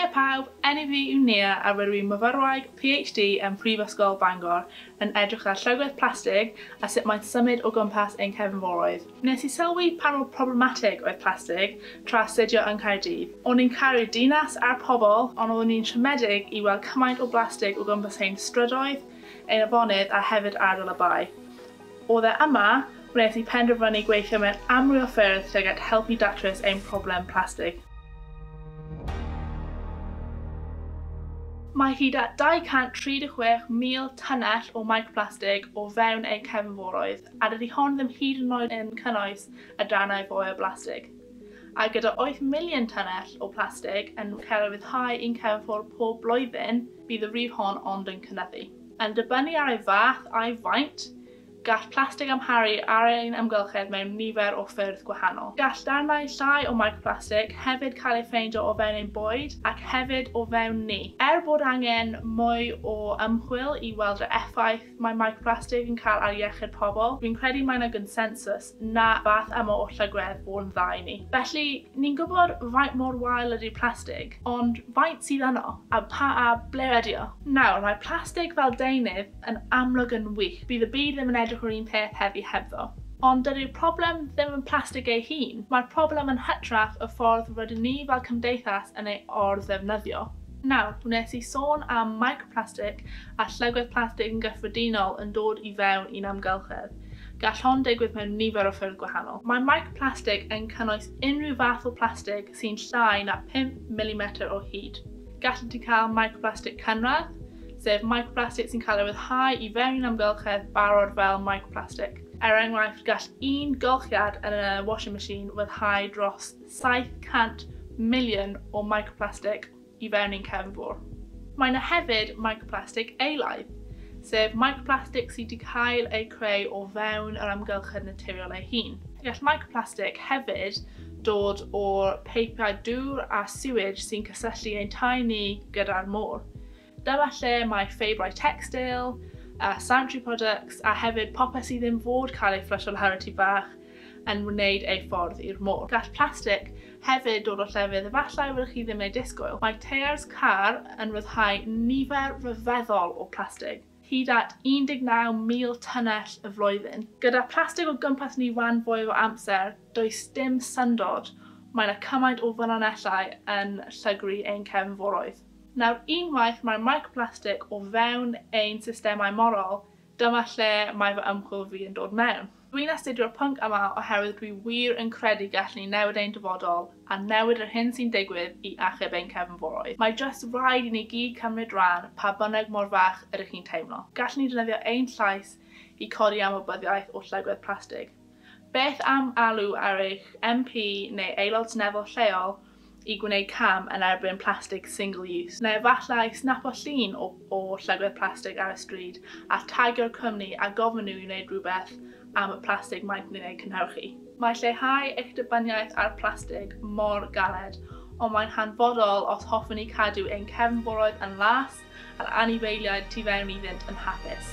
I pawb, NAV yw Nia a rydw i'n myfyrwraig, PhD yn Prifysgol Bangor yn edrych ar llygod plastig a sut mae'n symud o gwmpas ein cefnforoedd. Nes i sylwi pa mor problematig oedd plastig tra astudio yn Caerdydd. O'n i'n caru dinas a'r pobl, ond o'n i'n siomedig I weld cymaint o blastig o gwmpas ein strydoedd, ein afonydd a hefyd ar y bai. Oedd e yma, wnes I penderfynu gweithio mewn amryw o ffyrdd tuag at helpu datrys ein problem plastig. Mae hyd at 236,000 tynnell o microplastig o fewn ein cefnforoedd, a dydi hon ddim hyd yn oed yn cynnwys y danau fwy o blastig. A gyda 8,000,000 tynnell o plastig yn celwyddhau un cefnfor pob blwyddyn, bydd y rif hon ond yn cynyddu. Yn dibynnu ar ei fath a'i faint, gall plastig amharu ar ein amgylchedd mewn nifer o ffyrdd gwahanol. Gall darnau llai o microplastig hefyd cael ei ffeindio o fewn ein bwyd ac hefyd o fewn ni. Bod angen mwy o ymchwil I weld y effaith mae microplastig yn cael ar iechyd pobl, fi'n credu mae yna consensus na fath yma o llygwedd o'n dda I ni. Felly, ni'n gwybod faint mor wael ydy plastig, ond faint sydd yno a pa a ble ydy o. Nawr, mae plastig fel deunydd yn amlwg yn wych. Bydd y byd ddim yn edrych o'r un peth heddi hebddo. Ond dydy'r problem ddim yn plastig ei hun, mae'r problem yn hytrach y ffordd rydyn ni fel cymdeithas yn ei or-ddefnyddio. Nawr, wnes I sôn am microplastig a llygwedd plastig yn gyffredinol yn dod I fewn un amgylchedd. Gall hon digwydd mewn nifer o ffyrdd gwahanol. Mae microplastig yn cynnwys unrhyw fath o plastig sy'n llai na 5 mm o hyd. Gallet ti cael microplastig cynradd, sef microplastig sy'n cael ei ryddhau I fewn un amgylchedd barod fel microplastig. Er enghraifft, gall un golchiad yn y washing machine ryddhau dros 700,000,000 o microplastig I fewn un cefnfor. Mae yna hefyd microplastig eilaidd, sef microplastig sydd wedi cael ei creu o fewn yr amgylchedd naturiol ei hun. Gall microplastig hefyd dod o'r peipiau dŵr a sewage sy'n cysylltu ein tai ni gyda'r môr. Dyma lle mae ffeibrau textil, sanitary products a hefyd popeth sydd ddim fod cael ei fflysio lawr tu bach yn wneud ei ffordd i'r môr. Gall plastig hefyd dod o llefydd efallai wydych chi ddim ei disgwyl. Mae teiars car yn ryddhau nifer ryfeddol o plastig, hyd at 19,000 tynnell y flwyddyn. Gyda plastig o gwmpas ni wan fwy o amser, does dim syndod, mae yna cymaint o fynonellau yn llygru ein cefnforoedd. Nawr, unwaith mae microplastig o fewn ein systemau morol, dyma lle mae fy ymchwil fi yn dod mewn. Dwi'n astudio'r pwnc yma oherwydd dwi wir yn credu gallwn ni newid ein dyfodol a newid yr hyn sy'n digwydd I achub ein cefnforoedd. Mae jyst rhaid I ni gyd cymryd rhan pa bynnag mor fach ydych chi'n teimlo. Gallwn ni defnyddio ein llais I codi ymwybyddiaeth o llygwedd plastig. Beth am alw ar eich MP neu aelod seneddol lleol I gwneud cam yn erbyn plastig single use, neu efallai snapo llun o llygwedd plastig ar y stryd a tagio'r cwmni a gofyn nhw I wneud rhywbeth am y plastig maen nhw'n ei cynhyrchu. Mae lleihau eich dibyniaeth ar plastig mor galed, ond mae'n hanfodol os hoffwn ni cadw ein cefnforoedd yn las a'r anifeiliaid tu fewn iddynt yn hapus.